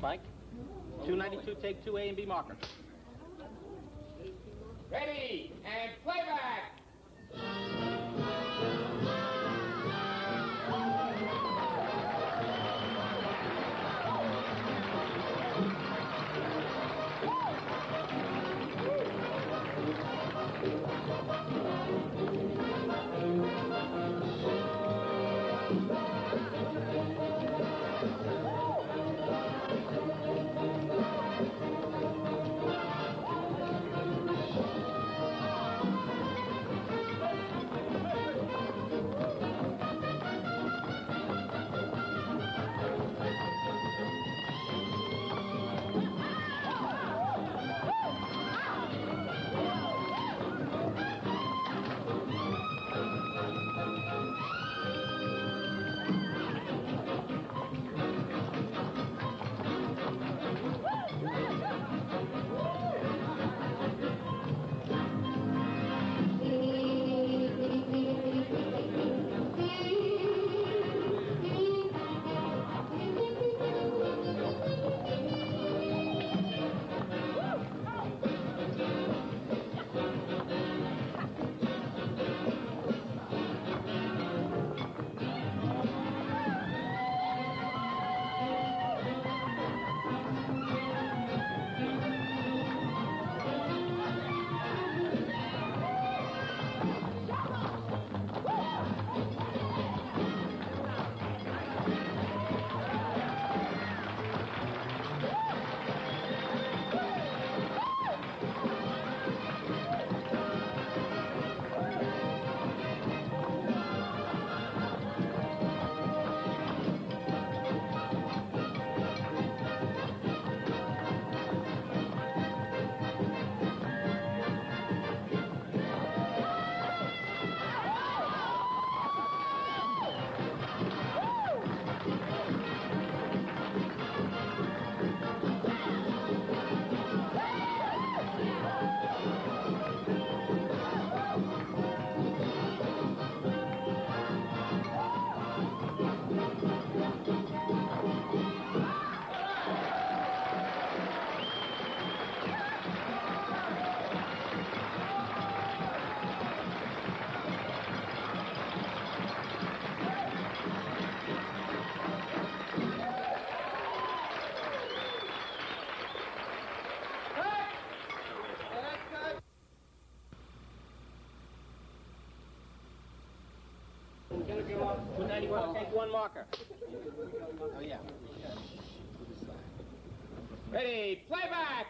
Mike, 292, take 2A and B marker. Ready, and playback! Take one marker. Oh, yeah. Ready, playback!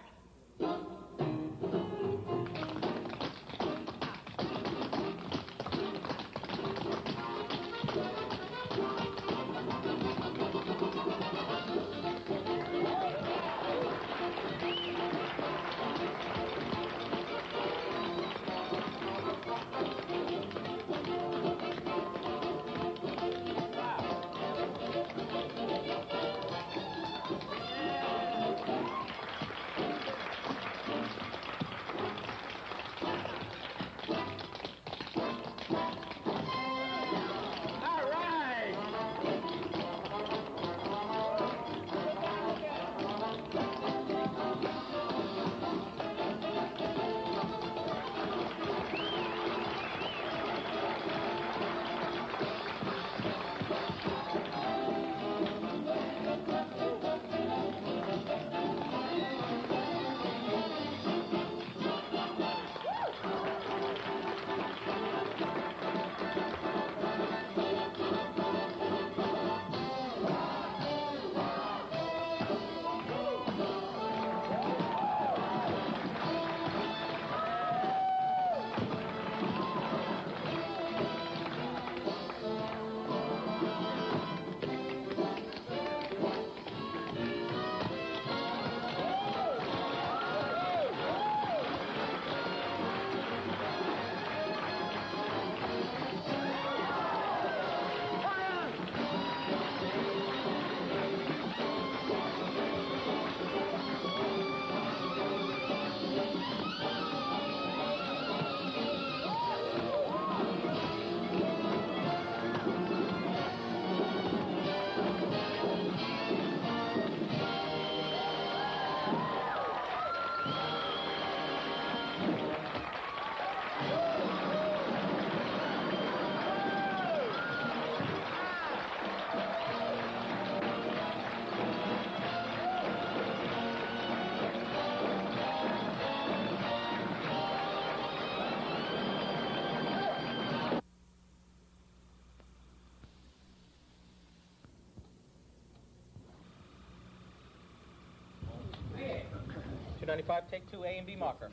295, take two, A and B marker.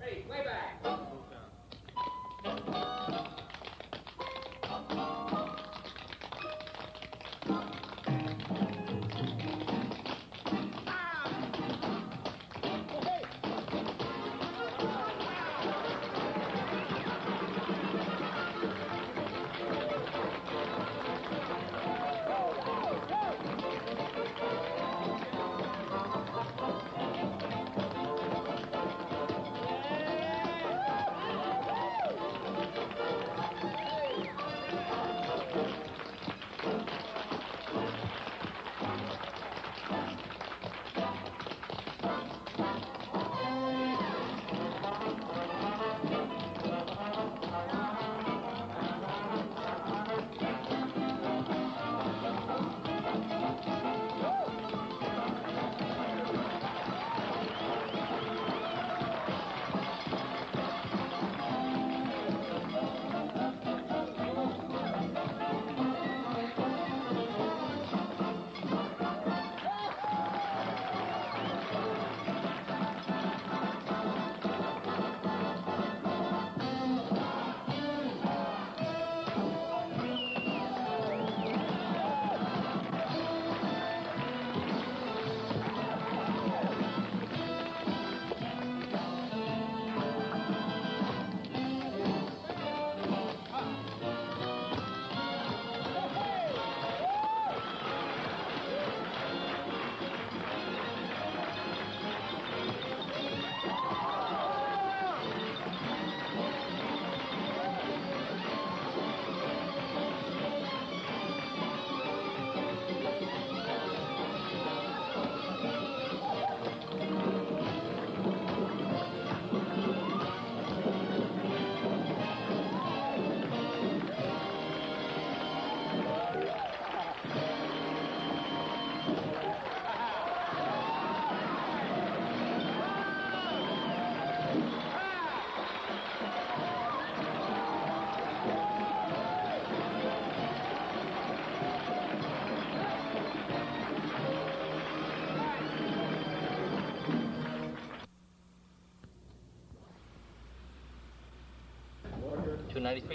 Hey, way back.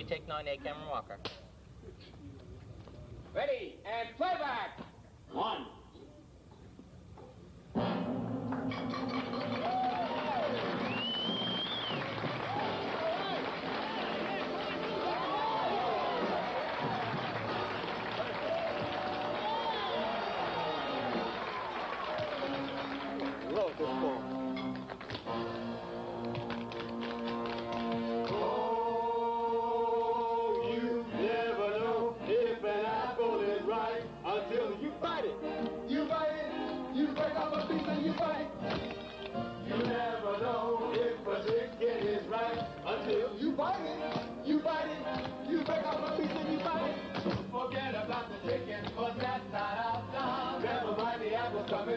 Take 9A, Cameron Walker. Ready, and playback! One. Look, it's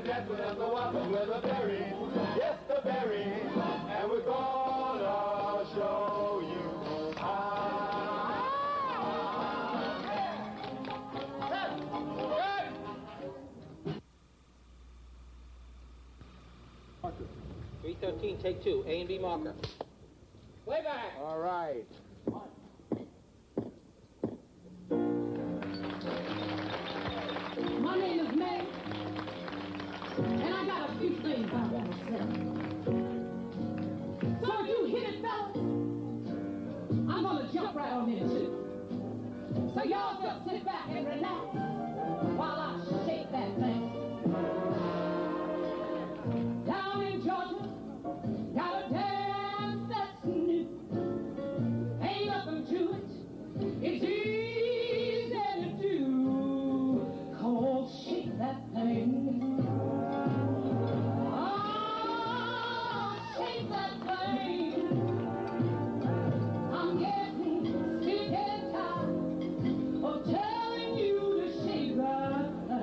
that's what I'm going with the berries, yes, the berries, and we're gonna show you how. 313, take two, A and B marker. Way back. All right. So y'all just sit back and relax while I shake that thing. Down in Georgia, got a dance that's new. Ain't nothing to it, it's easy to do. Oh, shake that thing. Oh, shake that thing. I'm getting sick and tired. Telling you to shake that thing.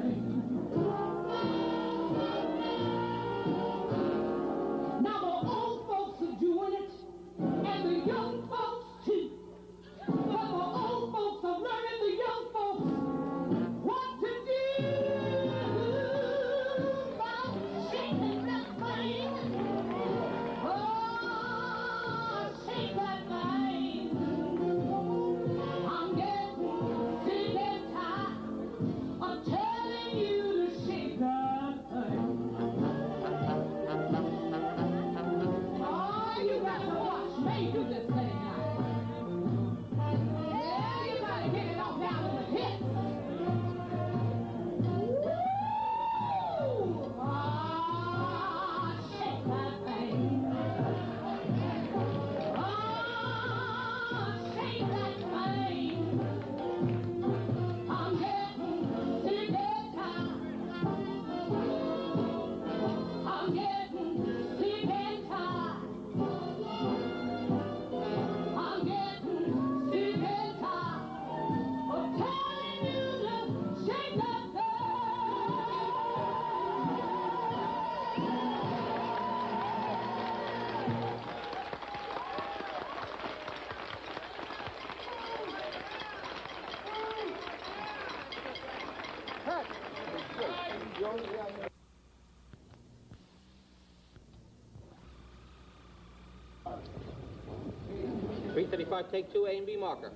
335, take two, A and B marker.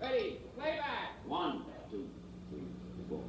Ready, play back. 1, 2, 3, 4.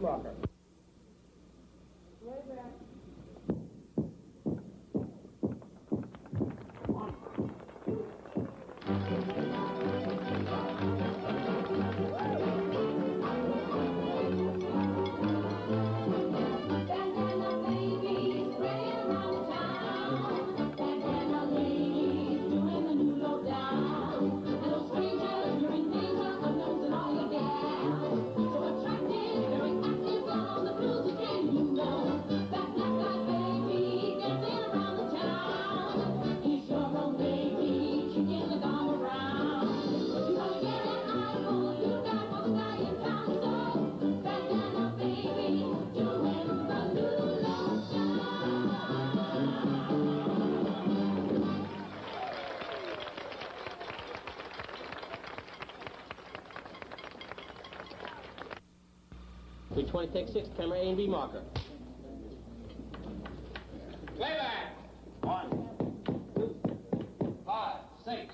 Marker. Way back. 320, take 6, camera A and B marker. Playback! 1, 2, 5, 6.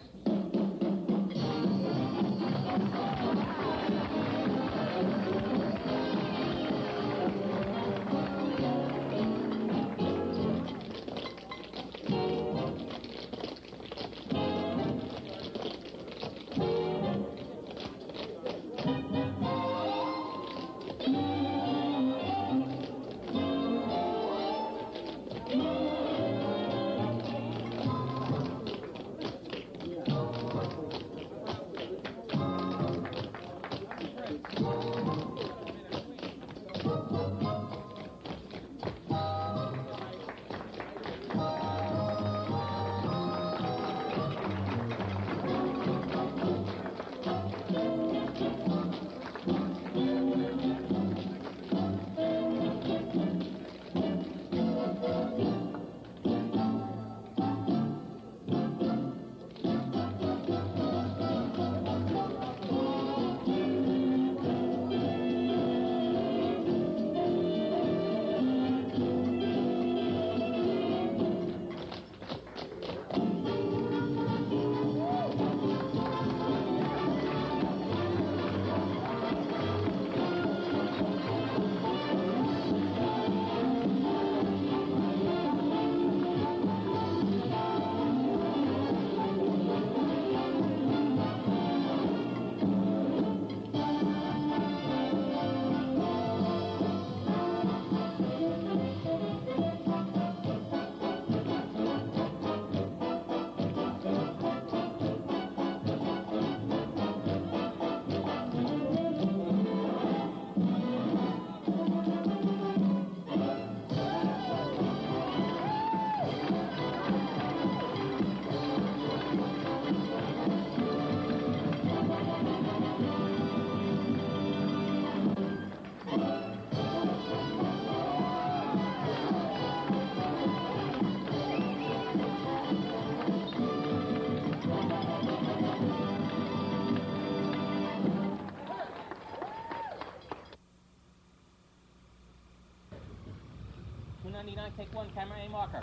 199, take one, camera, aim, marker.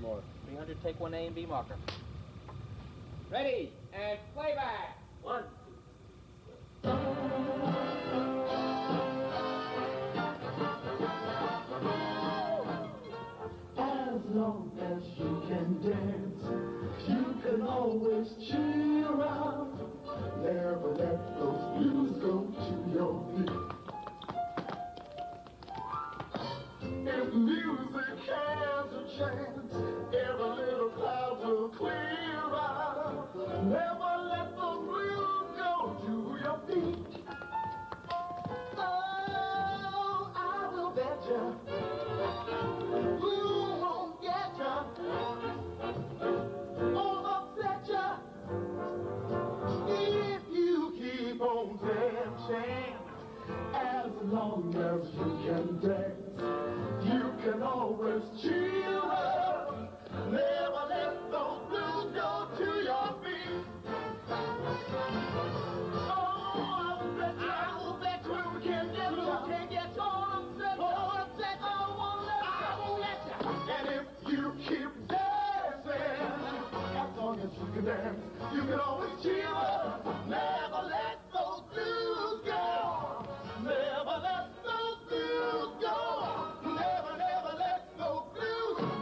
More. 300, take one A and B marker. Ready, and play back. One. As long as you can dance, you can always cheer up. Never let those blues go to your feet. If music has a chance, every little cloud will clear up. Never let the blues go to your feet. Oh, I will bet ya. Blue won't get ya. Won't upset ya. If you keep on dancing, as long as you can dance, you can always cheer up. Never let those blues go to your feet. Oh, I will bet you can't get upset. I won't let you. And if you keep dancing, as long as you can dance, you can always cheer up. Never let those blues go. Never let those blues go. Never let those blues go.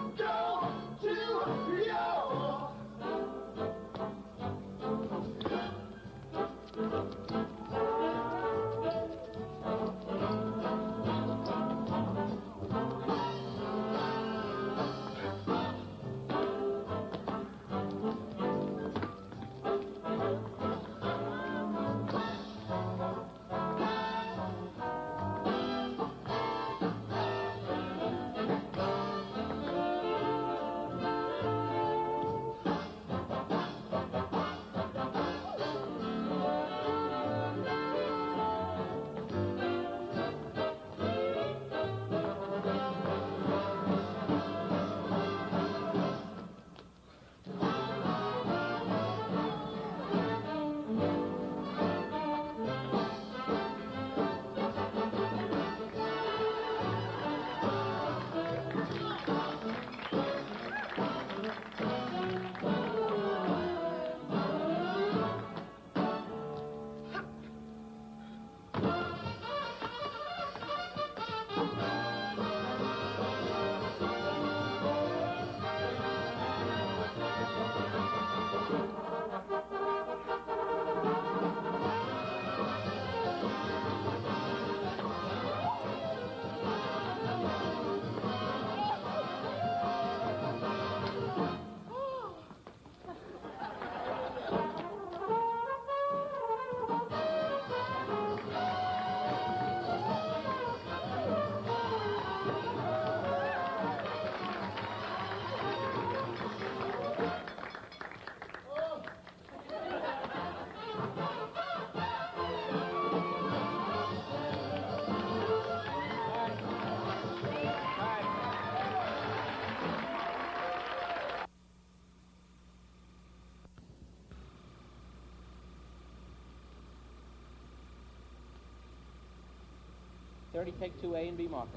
30, take 2A and B marker.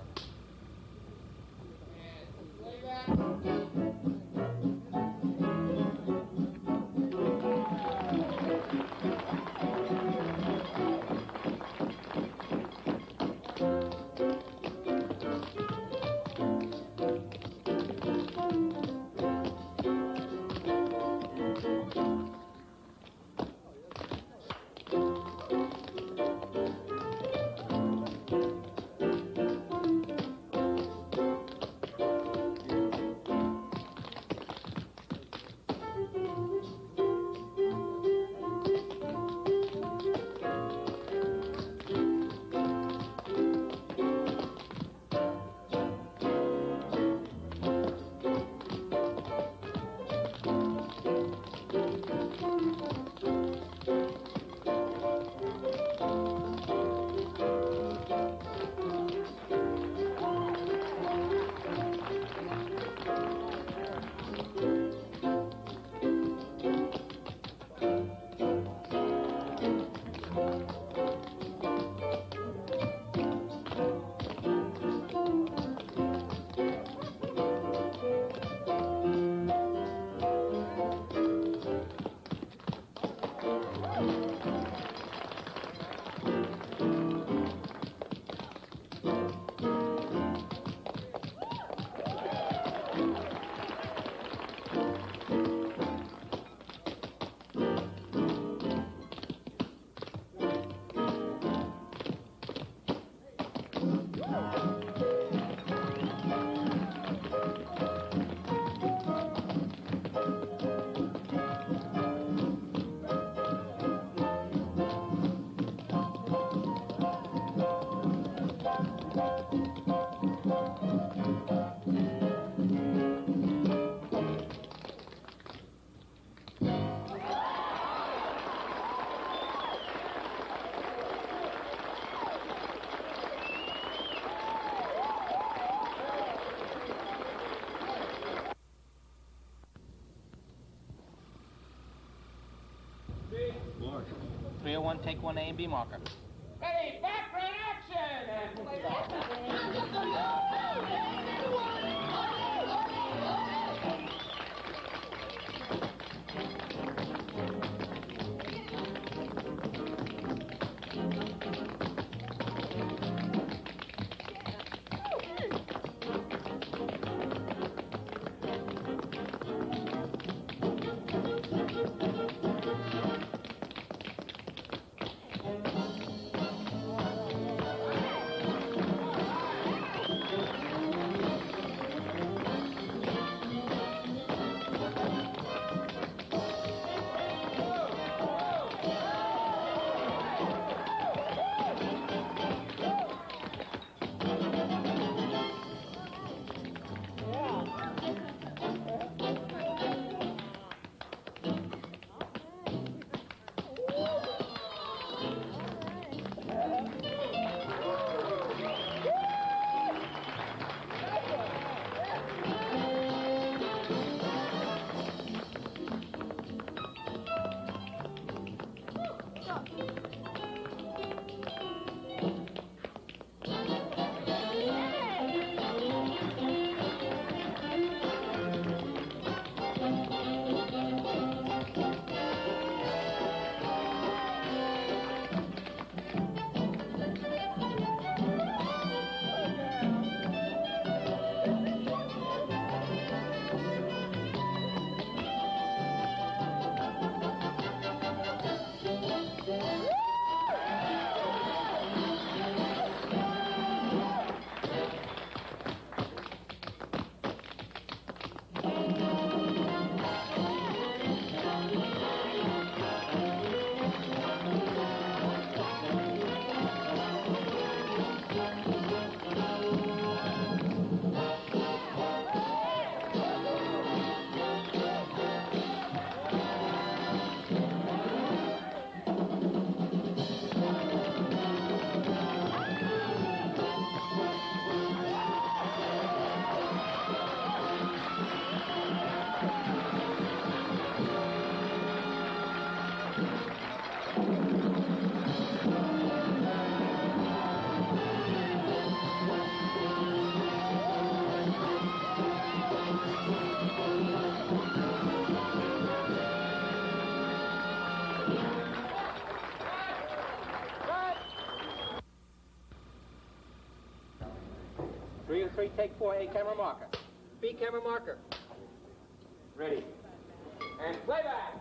Play back. One, take 1A and B marker. Ready, back, right, action! And play Stand 3, take 4, A camera marker. B camera marker. Ready. And playback!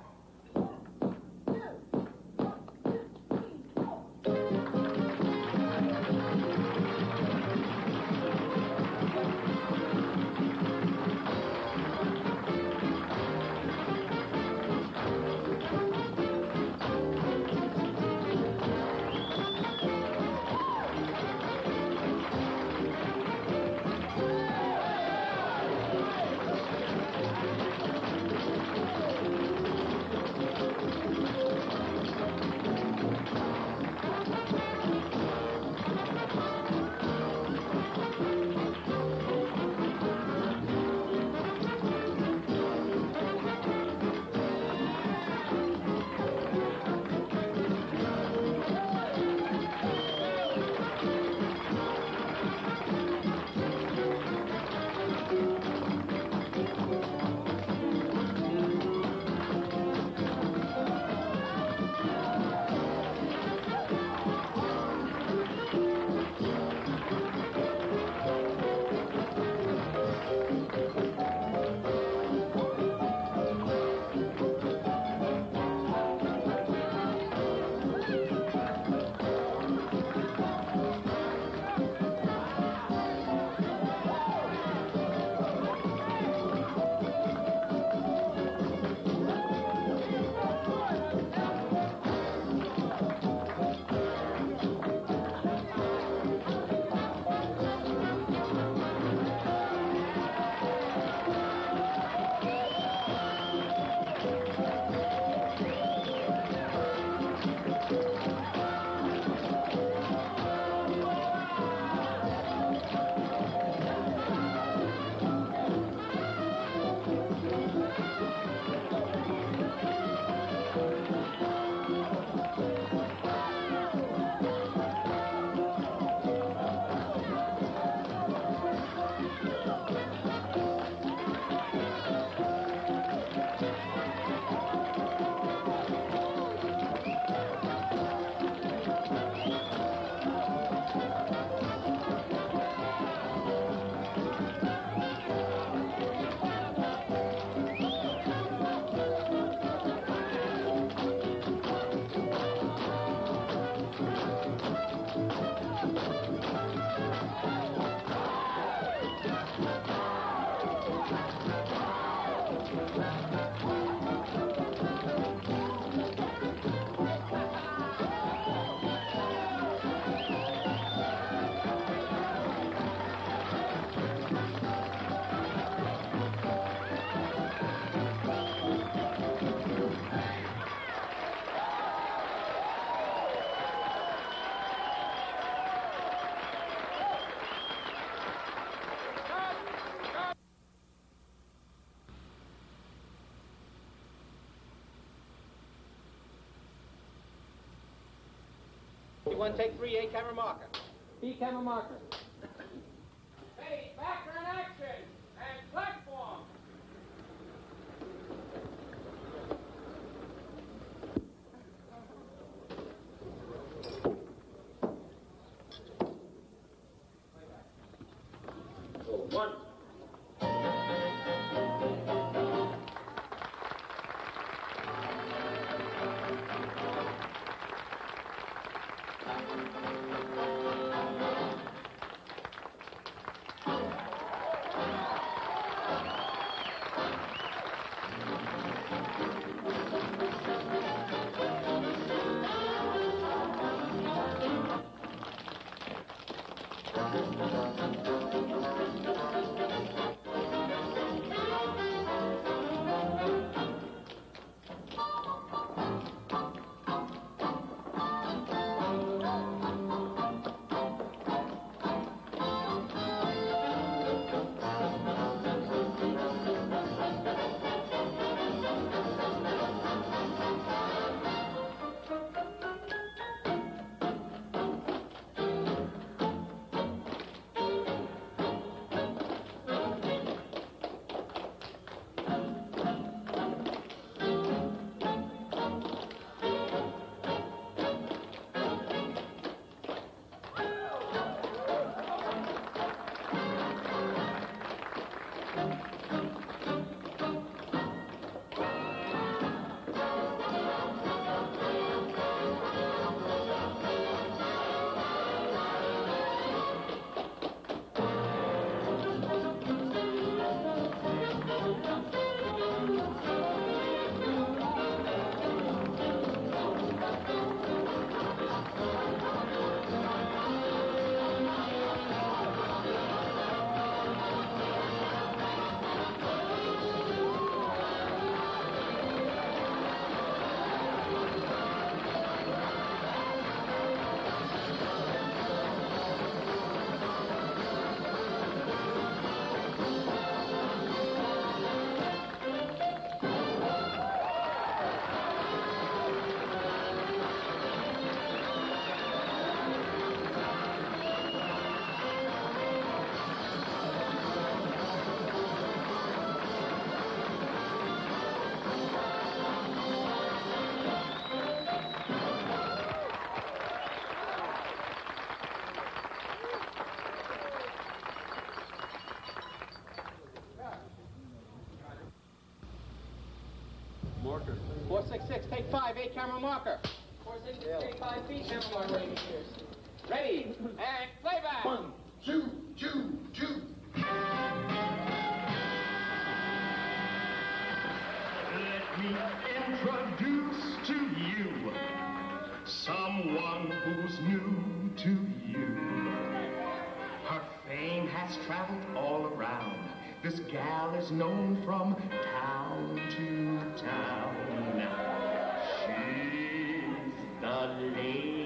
One, take 3, A camera marker. B camera marker. Hey, background action and platform. One. marker. 466, take 5, 8 camera marker. 466, take 5 feet camera marker. Ready, and playback. 1, 2, 2, 2. Let me introduce to you someone who's new to you. Her fame has traveled all around. This gal is known from town to town. She's the lady.